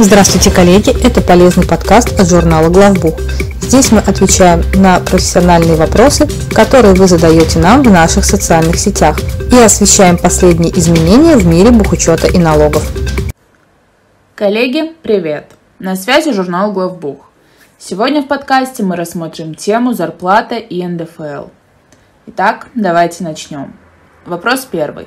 Здравствуйте, коллеги! Это полезный подкаст от журнала «Главбух». Здесь мы отвечаем на профессиональные вопросы, которые вы задаете нам в наших социальных сетях, и освещаем последние изменения в мире бухучета и налогов. Коллеги, привет! На связи журнал «Главбух». Сегодня в подкасте мы рассмотрим тему «Зарплата и НДФЛ». Итак, давайте начнем. Вопрос первый.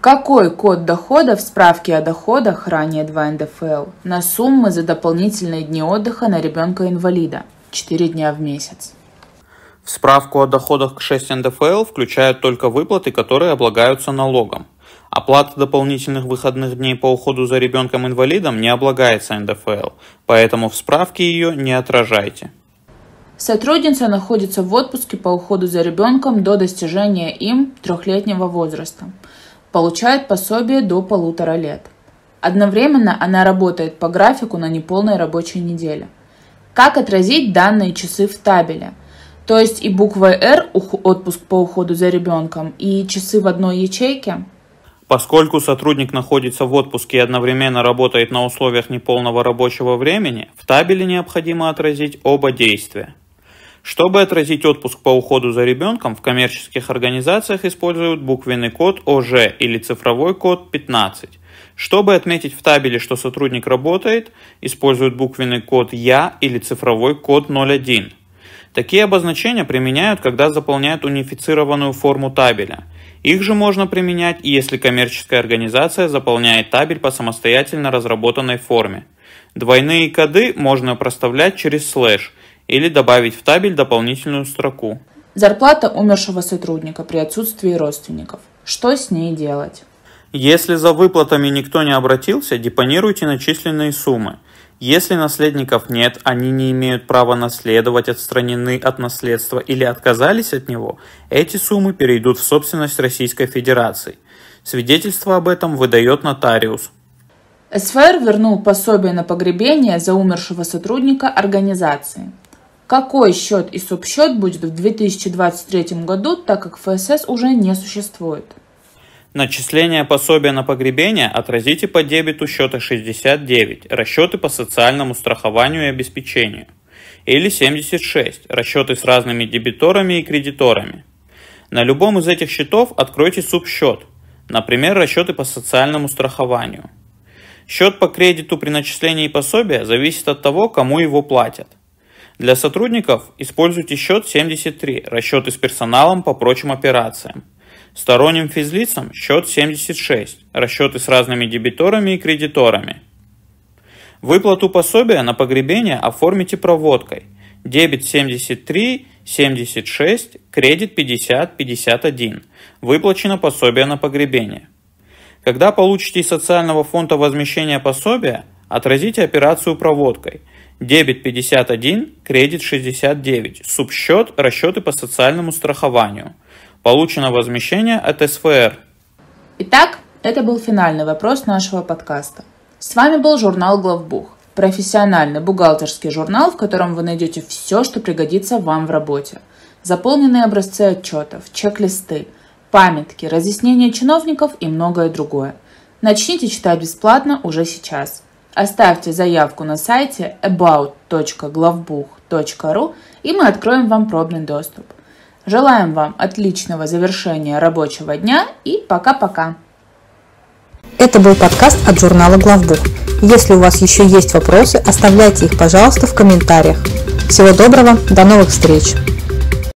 Какой код дохода в справке о доходах, ранее 2 НДФЛ, на суммы за дополнительные дни отдыха на ребенка-инвалида, 4 дня в месяц? В справку о доходах к 6 НДФЛ включают только выплаты, которые облагаются налогом. Оплата дополнительных выходных дней по уходу за ребенком-инвалидом не облагается НДФЛ, поэтому в справке ее не отражайте. Сотрудница находится в отпуске по уходу за ребенком до достижения им 3-летнего возраста. Получает пособие до 1,5 лет. Одновременно она работает по графику на неполной рабочей неделе. Как отразить данные часы в табеле? То есть и буквой «Р» отпуск по уходу за ребенком, и часы в одной ячейке? Поскольку сотрудник находится в отпуске и одновременно работает на условиях неполного рабочего времени, в табеле необходимо отразить оба действия. Чтобы отразить отпуск по уходу за ребенком, в коммерческих организациях используют буквенный код ОЖ или цифровой код 15. Чтобы отметить в табеле, что сотрудник работает, используют буквенный код Я или цифровой код 01. Такие обозначения применяют, когда заполняют унифицированную форму табеля. Их же можно применять, если коммерческая организация заполняет табель по самостоятельно разработанной форме. Двойные коды можно проставлять через слэш или добавить в табель дополнительную строку. Зарплата умершего сотрудника при отсутствии родственников. Что с ней делать? Если за выплатами никто не обратился, депонируйте начисленные суммы. Если наследников нет, они не имеют права наследовать, отстранены от наследства или отказались от него, эти суммы перейдут в собственность Российской Федерации. Свидетельство об этом выдает нотариус. СФР вернул пособие на погребение за умершего сотрудника организации. Какой счет и субсчет будет в 2023 году, так как ФСС уже не существует? Начисление пособия на погребение отразите по дебету счета 69, расчеты по социальному страхованию и обеспечению, или 76, расчеты с разными дебиторами и кредиторами. На любом из этих счетов откройте субсчет, например, расчеты по социальному страхованию. Счет по кредиту при начислении пособия зависит от того, кому его платят. Для сотрудников используйте счет 73, расчеты с персоналом по прочим операциям. Сторонним физлицам счет 76, расчеты с разными дебиторами и кредиторами. Выплату пособия на погребение оформите проводкой. Дебет 73, 76, кредит 50, 51. Выплачено пособие на погребение. Когда получите из социального фонда возмещение пособия, отразите операцию проводкой. Дебет 51, кредит 69, субсчет, расчеты по социальному страхованию. Получено возмещение от СФР. Итак, это был финальный вопрос нашего подкаста. С вами был журнал «Главбух», профессиональный бухгалтерский журнал, в котором вы найдете все, что пригодится вам в работе. Заполненные образцы отчетов, чек-листы, памятки, разъяснения чиновников и многое другое. Начните читать бесплатно уже сейчас. Оставьте заявку на сайте about.glavbuh.ru, и мы откроем вам пробный доступ. Желаем вам отличного завершения рабочего дня и пока-пока! Это был подкаст от журнала «Главбух». Если у вас еще есть вопросы, оставляйте их, пожалуйста, в комментариях. Всего доброго, до новых встреч!